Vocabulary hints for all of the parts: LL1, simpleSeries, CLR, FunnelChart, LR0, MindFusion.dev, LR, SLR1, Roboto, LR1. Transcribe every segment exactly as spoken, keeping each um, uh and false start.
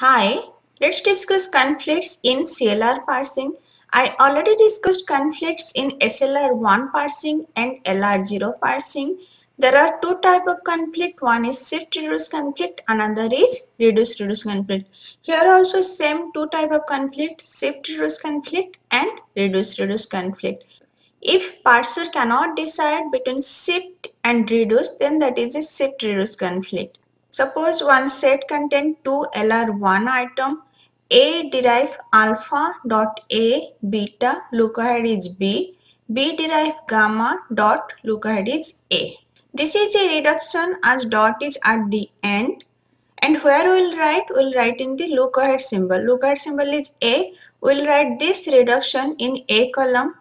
Hi, let's discuss conflicts in C L R parsing. I already discussed conflicts in S L R one parsing and L R zero parsing. There are two types of conflict. One is shift-reduce conflict, another is reduce-reduce conflict. Here also same two types of conflict, shift-reduce conflict and reduce-reduce conflict. If parser cannot decide between shift and reduce, then that is a shift-reduce conflict. Suppose one set contains two L R one item. A derive alpha dot A, beta, look ahead is B. B derive gamma dot look ahead is A. This is a reduction as dot is at the end. And where we will write? We will write in the look ahead symbol. Look ahead symbol is A. We will write this reduction in A column.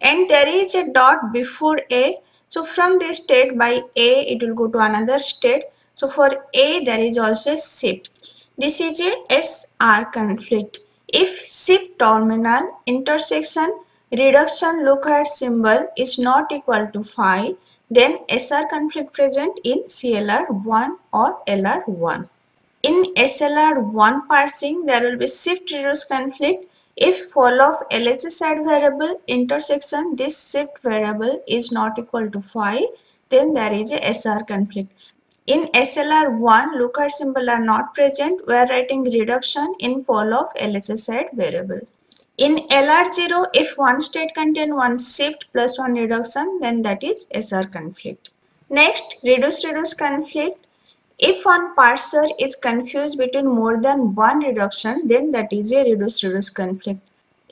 And there is a dot before A. So from this state by A, it will go to another state. So for A, there is also a shift. This is a S R conflict. If shift terminal intersection reduction look ahead symbol is not equal to phi, then S R conflict present in C L R one or L R one. In S L R one parsing, there will be shift reduce conflict. If fall of L H S side variable intersection, this shift variable is not equal to phi, then there is a S R conflict. In S L R one, look ahead symbol are not present. We are writing reduction in fall of L H S side variable. In L R zero, if one state contains one shift plus one reduction, then that is S R conflict. Next, reduce-reduce conflict. If one parser is confused between more than one reduction, then that is a reduce-reduce conflict.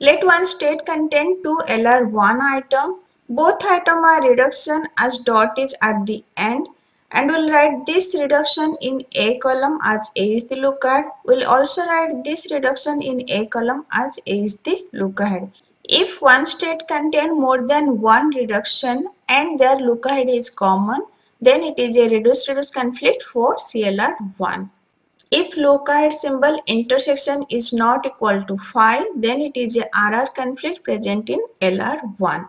Let one state contain two L R one item. Both items are reduction as dot is at the end. And we'll write this reduction in A column as A is the look ahead. We'll also write this reduction in A column as A is the look ahead. If one state contains more than one reduction and their look ahead is common, then it is a reduce-reduce conflict for C L R one. If look ahead symbol intersection is not equal to phi, then it is a R R conflict present in L R one.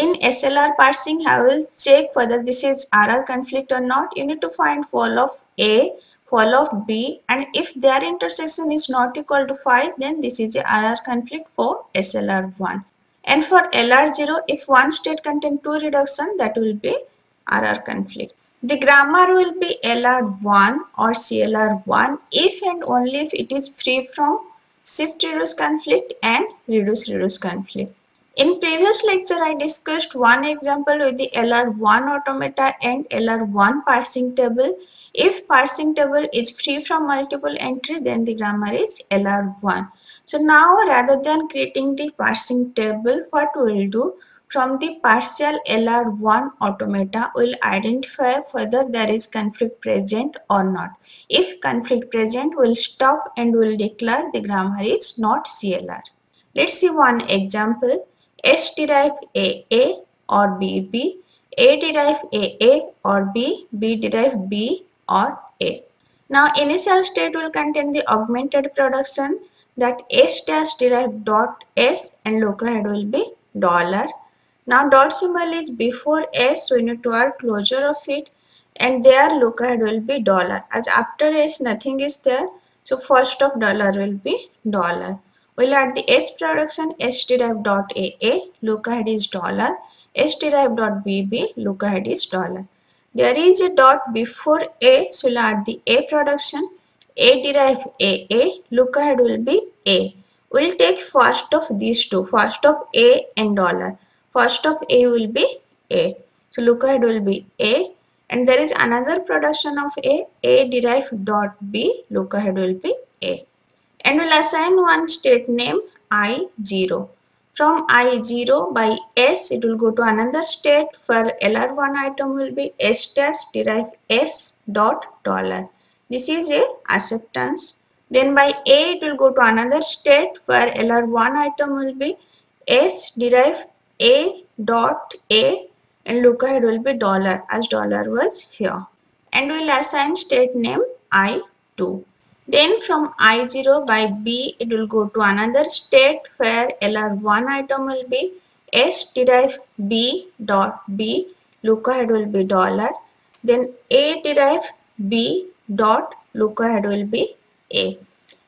In S L R parsing, I will check whether this is R R conflict or not. You need to find fall of A, fall of B, and if their intersection is not equal to phi, then this is a R R conflict for S L R one. And for L R zero, if one state contains two reduction, that will be R R conflict. The grammar will be L R one or C L R one if and only if it is free from shift-reduce conflict and reduce-reduce conflict. In previous lecture, I discussed one example with the L R one automata and L R one parsing table. If parsing table is free from multiple entry, then the grammar is L R one. So now, rather than creating the parsing table, what we will do? From the partial L R one automata, we will identify whether there is conflict present or not. If conflict present, we will stop and we will declare the grammar is not C L R. Let's see one example. S derive A A or B B, A derive A A or B, B derive B or A. Now initial state will contain the augmented production, that S dash derive dot S and look ahead will be dollar. Now dot symbol is before S, so we need to add closure of it, and there look ahead will be dollar, as after S nothing is there, so first of dollar will be dollar. We'll add the S production, S derive dot A A, look ahead is dollar, S derive dot B B, look ahead is dollar. There is a dot before A, so we'll add the A production, A derive A A, look ahead will be A. We'll take first of these two, first of A and dollar. First of A will be A, so look ahead will be A, and there is another production of A, A derive dot B, look ahead will be A. And we'll assign one state name I zero. From I zero by S, it will go to another state. For L R one item will be S dash derive S dot dollar. This is a acceptance. Then by A, it will go to another state. For L R one item will be S derive A dot A, and look ahead will be dollar, as dollar was here. And we'll assign state name I two. Then from I zero by B, it will go to another state where L R one item will be S derive B dot B, look ahead will be dollar. Then A derive B dot look ahead will be A.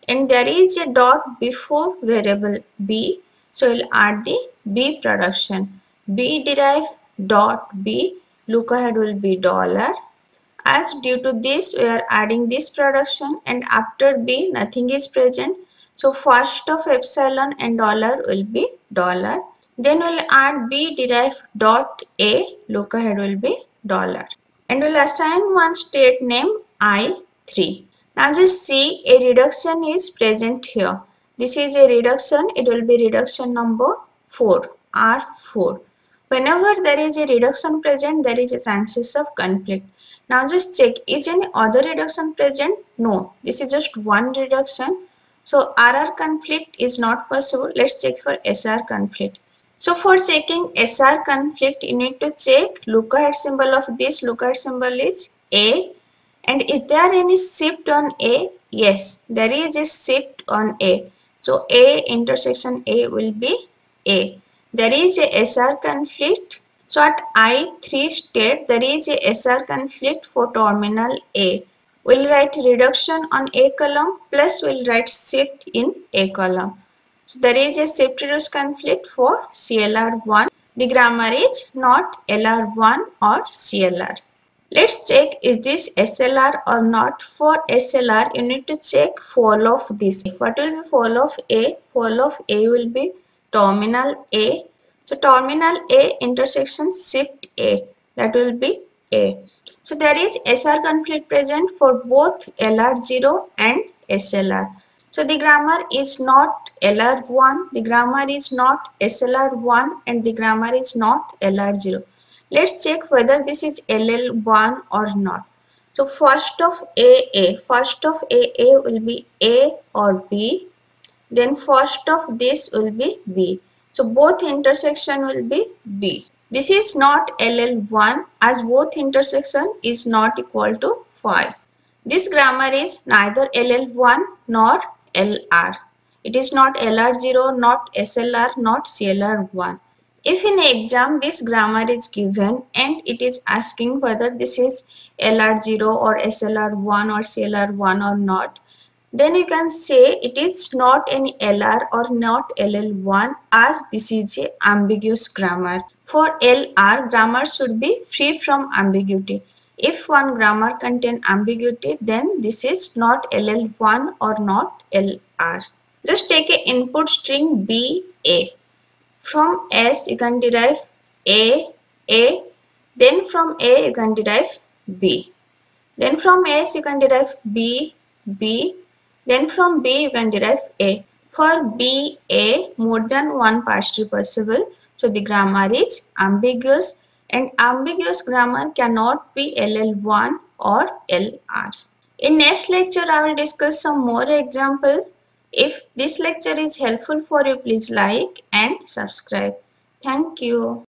and there is a dot before variable B, so we'll add the B production. B derive dot B, look ahead will be dollar. As due to this we are adding this production, and after B nothing is present, so first of epsilon and dollar will be dollar. Then we'll add B derive dot A, look ahead will be dollar, and we'll assign one state name I three. Now just see, a reduction is present here. This is a reduction, it will be reduction number four, R four. Whenever there is a reduction present, there is a chances of conflict. Now just check, is any other reduction present? No, this is just one reduction. So R R conflict is not possible. Let's check for S R conflict. So for checking S R conflict, you need to check look ahead symbol of this, look ahead symbol is A. And is there any shift on A? Yes, there is a shift on A. So A intersection A will be A. There is a S R conflict. So at I three state, there is a S R conflict for terminal A. We'll write reduction on A column plus we'll write shift in A column. So there is a shift reduce conflict for C L R one. The grammar is not L R one or C L R. Let's check is this S L R or not. For S L R, you need to check fall of this. What will be fall of A? Fall of A will be terminal A. So terminal A intersection shift A. That will be A. So there is S R conflict present for both L R zero and S L R. So the grammar is not L R one, the grammar is not S L R one, and the grammar is not L R zero. Let's check whether this is L L one or not. So first of A A, first of A A will be A or B. Then first of this will be B. So both intersection will be B. This is not L L one as both intersection is not equal to five. This grammar is neither L L one nor L R. It is not L R zero, not S L R, not C L R one. If in exam this grammar is given and it is asking whether this is L R zero or S L R one or C L R one or not, then you can say it is not any L R or not L L one as this is an ambiguous grammar. For L R, grammar should be free from ambiguity. If one grammar contains ambiguity, then this is not L L one or not L R. Just take an input string B A. From S you can derive A, A, then from A you can derive B, then from S you can derive B, B, then from B you can derive A. For B, A, more than one partial possible, so the grammar is ambiguous, and ambiguous grammar cannot be L L one or L R. In next lecture I will discuss some more examples. If this lecture is helpful for you, please like and subscribe. Thank you.